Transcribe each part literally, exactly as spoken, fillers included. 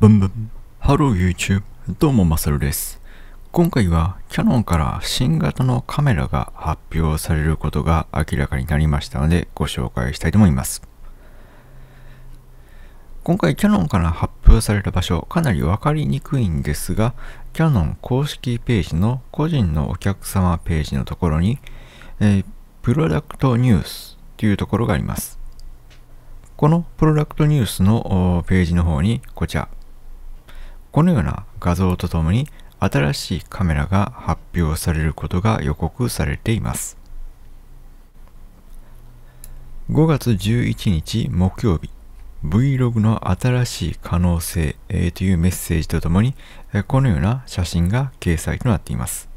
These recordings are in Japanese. ブンブン。ハロー YouTube。どうもマサルです。今回はキヤノンから新型のカメラが発表されることが明らかになりましたのでご紹介したいと思います。今回キヤノンから発表された場所かなり分かりにくいんですが、キヤノン公式ページの個人のお客様ページのところに、えー、プロダクトニュースというところがあります。このプロダクトニュースのページの方にこちら、このような画像とともに新しいカメラが発表されることが予告されています。ごがつじゅういちにち木曜日、Vlog の新しい可能性というメッセージとともにこのような写真が掲載となっています。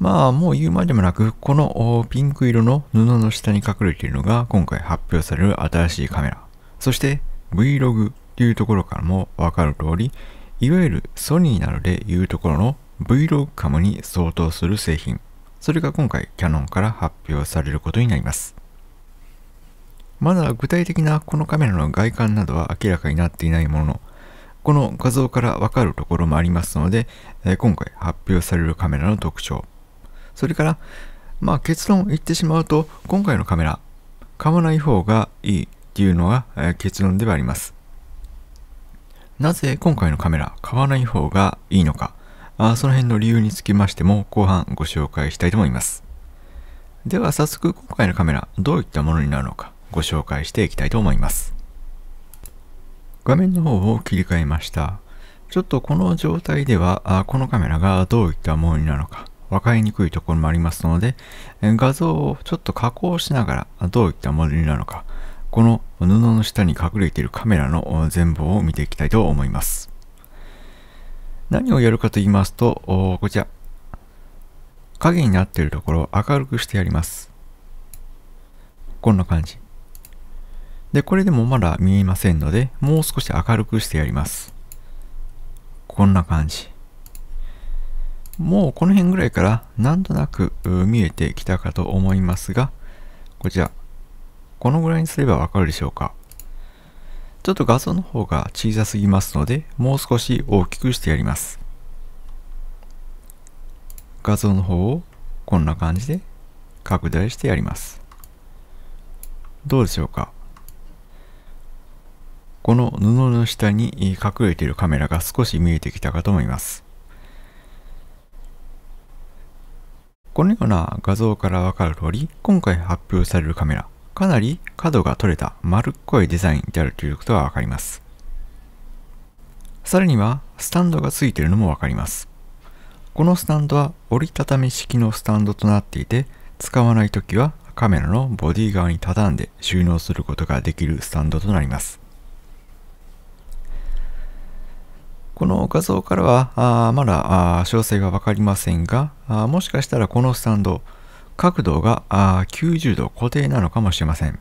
まあ、もう言うまでもなく、このピンク色の布の下に隠れているのが今回発表される新しいカメラ。そして Vlog というところからもわかる通り、いわゆるソニーなどでいうところの VlogCam に相当する製品。それが今回キヤノンから発表されることになります。まだ具体的なこのカメラの外観などは明らかになっていないものの、この画像からわかるところもありますので、今回発表されるカメラの特徴。それから、まあ、結論言ってしまうと、今回のカメラ、買わない方がいいっていうのが結論ではあります。なぜ今回のカメラ、買わない方がいいのか、あその辺の理由につきましても後半ご紹介したいと思います。では早速今回のカメラ、どういったものになるのかご紹介していきたいと思います。画面の方を切り替えました。ちょっとこの状態では、このカメラがどういったものになるのか、わかりにくいところもありますので、画像をちょっと加工しながらどういったモデルなのか、この布の下に隠れているカメラの全貌を見ていきたいと思います。何をやるかと言いますと、こちら、影になっているところを明るくしてやります。こんな感じ。で、これでもまだ見えませんので、もう少し明るくしてやります。こんな感じ。もうこの辺ぐらいからなんとなく見えてきたかと思いますが、こちら、このぐらいにすればわかるでしょうか。ちょっと画像の方が小さすぎますので、もう少し大きくしてやります。画像の方をこんな感じで拡大してやります。どうでしょうか。この布の下に隠れているカメラが少し見えてきたかと思います。このような画像からわかる通り、今回発表されるカメラ、かなり角が取れた丸っこいデザインであるということがわかります。さらには、スタンドがついているのもわかります。このスタンドは折りたたみ式のスタンドとなっていて、使わないときはカメラのボディ側に畳んで収納することができるスタンドとなります。この画像からはあまだあ詳細が分かりませんが、あもしかしたらこのスタンド、角度があきゅうじゅうど固定なのかもしれません。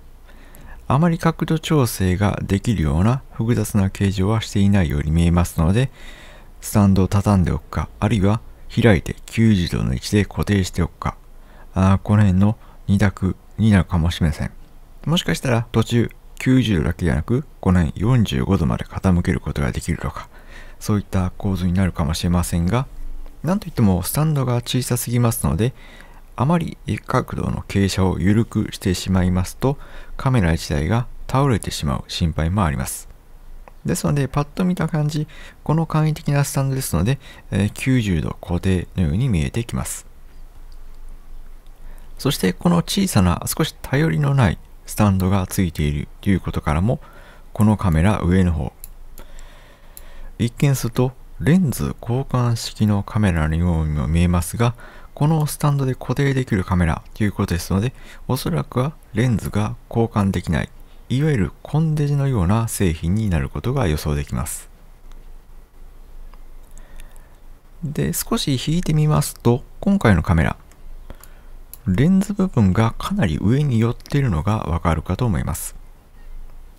あまり角度調整ができるような複雑な形状はしていないように見えますので、スタンドを畳んでおくか、あるいは開いてきゅうじゅうどの位置で固定しておくか、あこの辺のに択になるかもしれません。もしかしたら途中きゅうじゅうどだけではなく、この辺よんじゅうごどまで傾けることができるとか、そういった構図になるかもしれませんが、なんといってもスタンドが小さすぎますので、あまり角度の傾斜を緩くしてしまいますと、カメラ自体が倒れてしまう心配もあります。ですので、パッと見た感じ、この簡易的なスタンドですので、きゅうじゅうど固定のように見えてきます。そして、この小さな、少し頼りのないスタンドがついているということからも、このカメラ上の方、一見するとレンズ交換式のカメラのようにも見えますが、このスタンドで固定できるカメラということですので、おそらくはレンズが交換できない、いわゆるコンデジのような製品になることが予想できます。で、少し引いてみますと、今回のカメラ、レンズ部分がかなり上に寄っているのがわかるかと思います。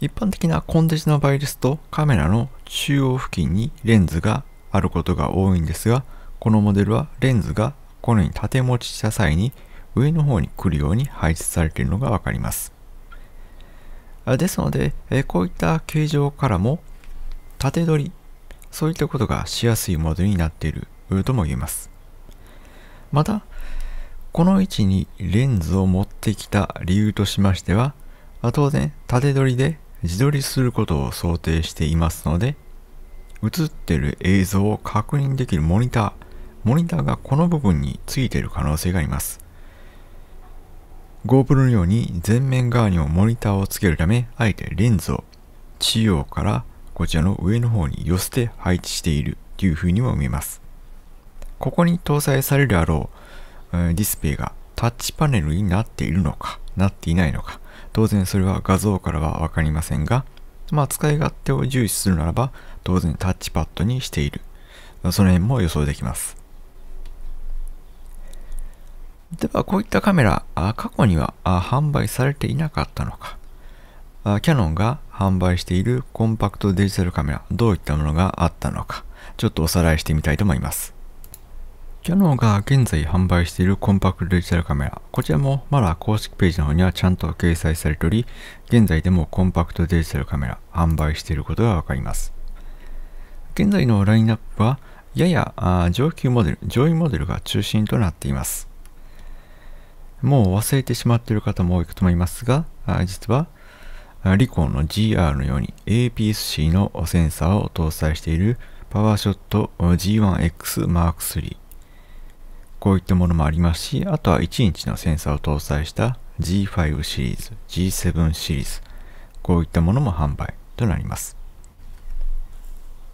一般的なコンデジの場合ですと、カメラの中央付近にレンズがあることが多いんですが、このモデルはレンズがこのように縦持ちした際に上の方に来るように配置されているのがわかります。ですので、こういった形状からも縦取り、そういったことがしやすいモデルになっているとも言えます。また、この位置にレンズを持ってきた理由としましては、当然縦取りで自撮りすることを想定していますので、映っている映像を確認できるモニター、モニターがこの部分についている可能性があります。GoPro のように前面側にもモニターをつけるため、あえてレンズを中央からこちらの上の方に寄せて配置しているというふうにも見えます。ここに搭載されるであろうディスプレイがタッチパネルになっているのか、なっていないのか、当然それは画像からはわかりませんが、まあ使い勝手を重視するならば当然タッチパッドにしている。その辺も予想できます。では、こういったカメラ、過去には販売されていなかったのか。キヤノンが販売しているコンパクトデジタルカメラ、どういったものがあったのか、ちょっとおさらいしてみたいと思います。キヤノンが現在販売しているコンパクトデジタルカメラ、こちらもまだ公式ページの方にはちゃんと掲載されており、現在でもコンパクトデジタルカメラ、販売していることがわかります。現在のラインナップは、やや上級モデル、上位モデルが中心となっています。もう忘れてしまっている方も多いかと思いますが、実はリコンの ジーアール のように エーピーエス-C のセンサーを搭載している PowerShot ジーワンエックス マークスリー こういったものもありますし、あとはいちインチのセンサーを搭載した ジーファイブ シリーズ、ジーセブン シリーズ、こういったものも販売となります。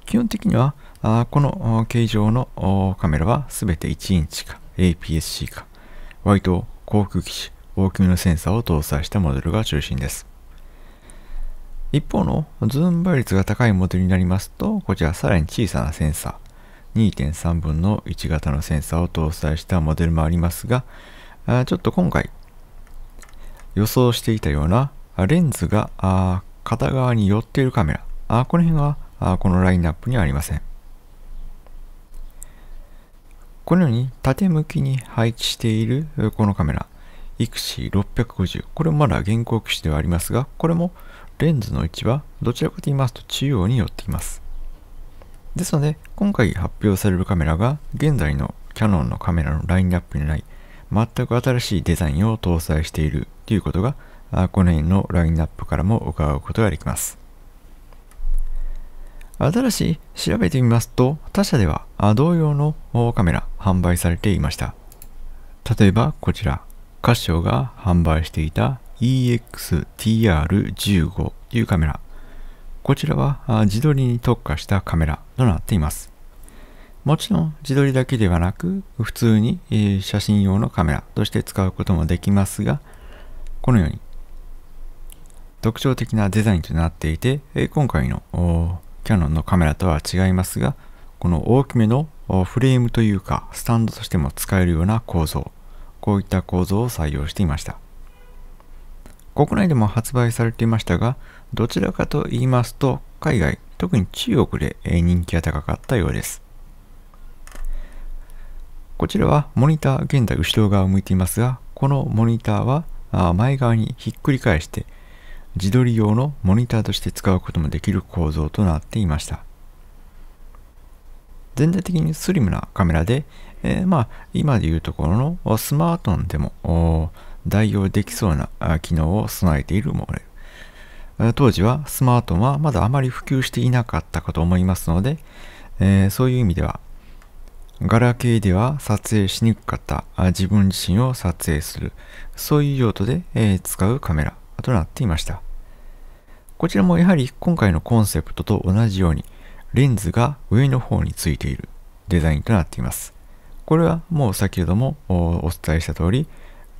基本的にはこの形状のカメラは全ていちインチか エーピーエス-C か、割と航空機種、大きめのセンサーを搭載したモデルが中心です。一方のズーム倍率が高いモデルになりますと、こちらさらに小さなセンサー、にてんさんぶんのいち型のセンサーを搭載したモデルもありますが、ちょっと今回予想していたようなレンズが片側に寄っているカメラ、この辺はこのラインナップにはありません。このように縦向きに配置しているこのカメラ、イクシーろっぴゃくごじゅう、これもまだ現行機種ではありますが、これもレンズの位置はどちらかと言いますと中央に寄っています。ですので、今回発表されるカメラが現在のキヤノンのカメラのラインナップにない、全く新しいデザインを搭載しているということが、この辺のラインナップからも伺うことができます。新しい調べてみますと、他社では同様のカメラ販売されていました。例えばこちら、カシオが販売していた イーエックスティーアールじゅうご というカメラ。こちらは自撮りに特化したカメラとなっています。もちろん自撮りだけではなく、普通に写真用のカメラとして使うこともできますが、このように特徴的なデザインとなっていて、今回のキヤノンのカメラとは違いますが、この大きめのフレームというか、スタンドとしても使えるような構造、こういった構造を採用していました。国内でも発売されていましたが、どちらかと言いますと、海外、特に中国で人気が高かったようです。こちらはモニター、現在後ろ側を向いていますが、このモニターは前側にひっくり返して、自撮り用のモニターとして使うこともできる構造となっていました。全体的にスリムなカメラで、えー、まあ今でいうところのスマートフォンでも代用できそうな機能を備えているモデル。当時はスマートフォンはまだあまり普及していなかったかと思いますので、えー、そういう意味ではガラケーでは撮影しにくかった自分自身を撮影する、そういう用途で使うカメラとなっていました。こちらもやはり今回のコンセプトと同じようにレンズが上の方についているデザインとなっています。これはもう先ほどもお伝えした通り、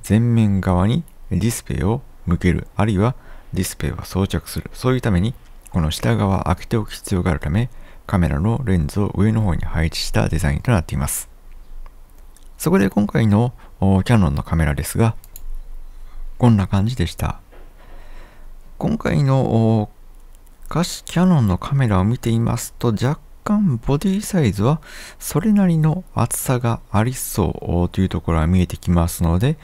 前面側にディスプレイを向ける、あるいはディスプレイを装着する、そういうためにこの下側を開けておく必要があるため、カメラのレンズを上の方に配置したデザインとなっています。そこで今回のキヤノンのカメラですが、こんな感じでした。今回のキヤノンのカメラを見ていますと、若干ボディサイズはそれなりの厚さがありそうというところが見えてきますので、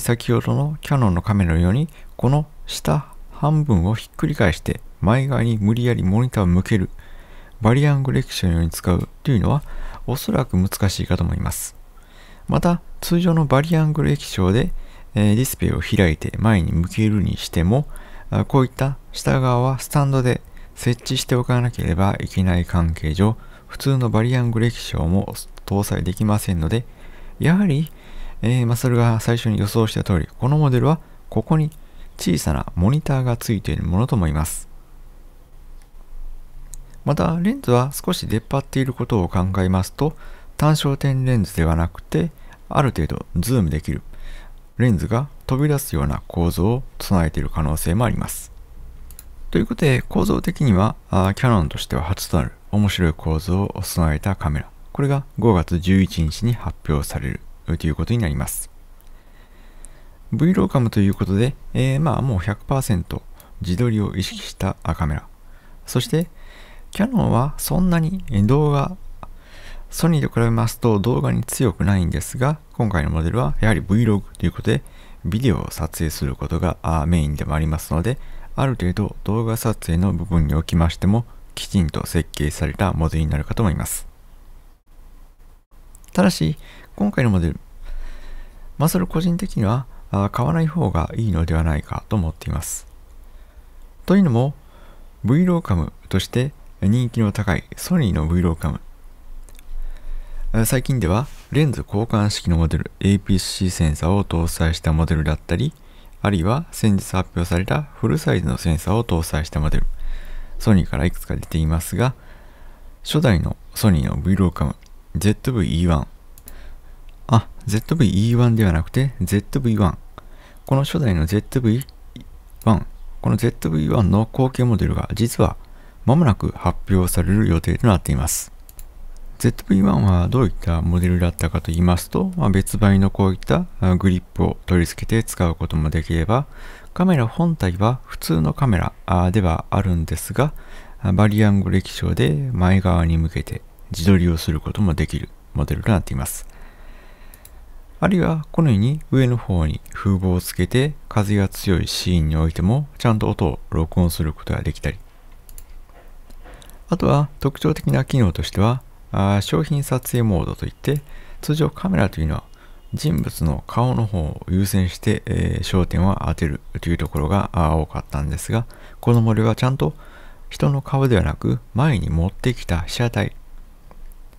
先ほどのキヤノンのカメラのようにこの下半分をひっくり返して前側に無理やりモニターを向けるバリアングルレクションのように使うというのはおそらく難しいかと思います。また通常のバリアングル液晶でディスプレイを開いて前に向けるにしてもこういった下側はスタンドで設置しておかなければいけない関係上普通のバリアングル液晶も搭載できませんのでやはり、えー、マサルが最初に予想した通りこのモデルはここに小さなモニターがついているものと思います。またレンズは少し出っ張っていることを考えますと単焦点レンズではなくてある程度ズームできるレンズが飛び出すような構造を備えている可能性もあります。ということで構造的にはキヤノンとしては初となる面白い構造を備えたカメラ、これがごがつじゅういちにちに発表されるということになります。 VlogCam ということで、えー、まあもう ひゃくパーセント 自撮りを意識したカメラ、そしてキヤノンはそんなに動画ソニーと比べますと動画に強くないんですが今回のモデルはやはり Vlog ということでビデオを撮影することがメインでもありますのである程度動画撮影の部分におきましてもきちんと設計されたモデルになるかと思います。ただし今回のモデルマサル個人的には買わない方がいいのではないかと思っています。というのも VlogCam として人気の高いソニーの VlogCam、最近ではレンズ交換式のモデル エーピーエス-C センサーを搭載したモデルだったりあるいは先日発表されたフルサイズのセンサーを搭載したモデルソニーからいくつか出ていますが初代のソニーの VlogCam ゼットブイイーワン あ ゼットブイイーワン ではなくて ゼットブイワン この初代の ゼットブイワン この ゼットブイワン の後継モデルが実は間もなく発表される予定となっています。 ゼットブイワン はどういったモデルだったかと言いますと、まあ、別売のこういったグリップを取り付けて使うこともできればカメラ本体は普通のカメラではあるんですがバリアングル液晶で前側に向けて自撮りをすることもできるモデルとなっています。あるいはこのように上の方に風防をつけて風が強いシーンにおいてもちゃんと音を録音することができたりあとは特徴的な機能としては商品撮影モードといって通常カメラというのは人物の顔の方を優先して、えー、焦点を当てるというところが多かったんですがこのモデルはちゃんと人の顔ではなく前に持ってきた被写体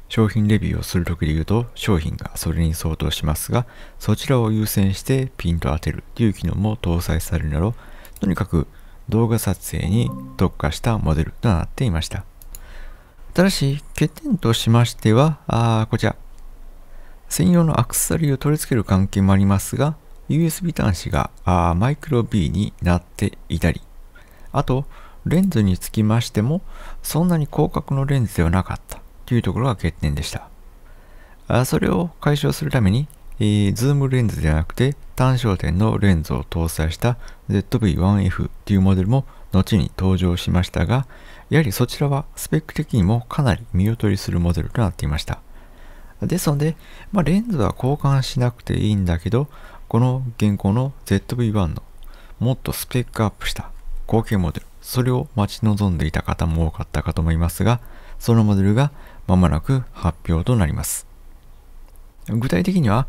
商品レビューをする時でいうと商品がそれに相当しますがそちらを優先してピンと当てるという機能も搭載されるなどとにかく動画撮影に特化したモデルとなっていました。ただし欠点としましてはあこちら専用のアクセサリーを取り付ける関係もありますが ユーエスビー 端子があマイクロ B になっていたりあとレンズにつきましてもそんなに広角のレンズではなかったというところが欠点でした。あそれを解消するために、えー、ズームレンズではなくて単焦点のレンズを搭載した ゼットブイワンエフ というモデルも後に登場しましたがやはりそちらはスペック的にもかなり見劣りするモデルとなっていました。ですので、まあ、レンズは交換しなくていいんだけどこの現行の ゼットブイワン のもっとスペックアップした後継モデルそれを待ち望んでいた方も多かったかと思いますがそのモデルが間もなく発表となります。具体的には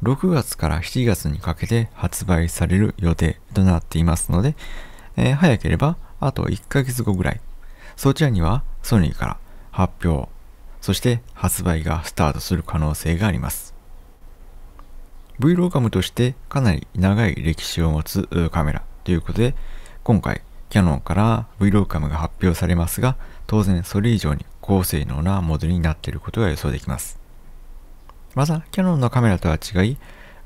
ろくがつからしちがつにかけて発売される予定となっていますので、えー、早ければあといっかげつごぐらいそちらにはソニーから発表そして発売がスタートする可能性があります。 VlogCam としてかなり長い歴史を持つカメラということで今回キヤノンから VlogCam が発表されますが当然それ以上に高性能なモデルになっていることが予想できます。またキヤノンのカメラとは違い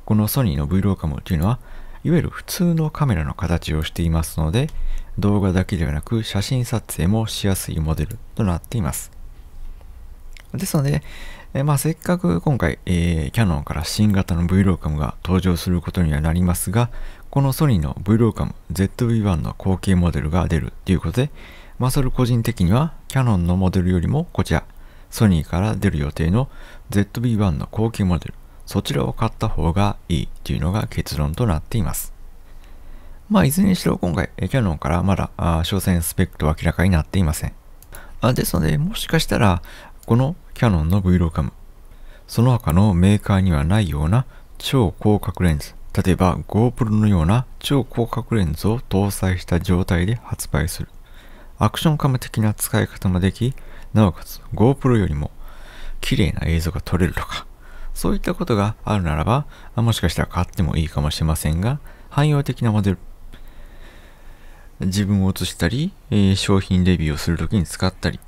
このソニーの VlogCam というのはいわゆる普通のカメラの形をしていますので動画だけではなく写真撮影もしやすいモデルとなっています。ですので、えまあ、せっかく今回、えー、キヤノンから新型の VlogCam が登場することにはなりますがこのソニーの VlogCam ゼットブイワン の後継モデルが出るということでマサル個人的にはキヤノンのモデルよりもこちらソニーから出る予定の ゼットブイワン の後継モデルそちらを買った方がいいというのが結論となっています。まあ、いずれにしろ今回、キャノンからまだ詳細スペックとは明らかになっていません。あですので、もしかしたら、このキャノンの VlogCam、その他のメーカーにはないような超広角レンズ、例えば GoPro のような超広角レンズを搭載した状態で発売する。アクションカメ的な使い方もでき、なおかつ GoPro よりも綺麗な映像が撮れるとか、そういったことがあるならば、もしかしたら買ってもいいかもしれませんが、汎用的なモデル。自分を写したり、商品レビューをするときに使ったり、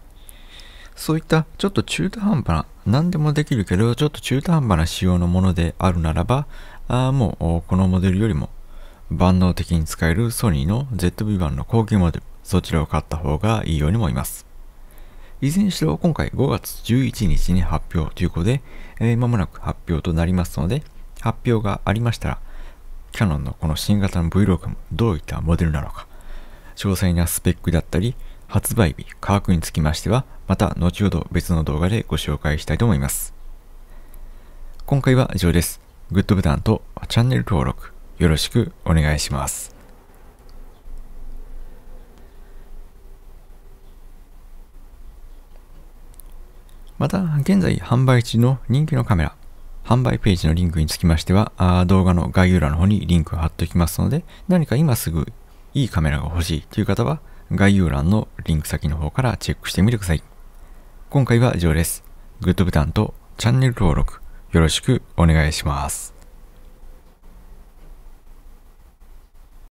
そういったちょっと中途半端な、何でもできるけど、ちょっと中途半端な仕様のものであるならば、あもうこのモデルよりも万能的に使えるソニーの ゼットブイワン の高級モデル、そちらを買った方がいいように思います。いずれにしろ今回ごがつじゅういちにちに発表ということで、えー、間もなく発表となりますので、発表がありましたら、キヤノンのこの新型の VlogCam、どういったモデルなのか、詳細なスペックだったり、発売日、価格につきましては、また後ほど別の動画でご紹介したいと思います。今回は以上です。グッドボタンとチャンネル登録、よろしくお願いします。また、現在販売中の人気のカメラ、販売ページのリンクにつきましては、あ動画の概要欄の方にリンクを貼っておきますので、何か今すぐいいカメラが欲しいという方は、概要欄のリンク先の方からチェックしてみてください。今回は以上です。グッドボタンとチャンネル登録、よろしくお願いします。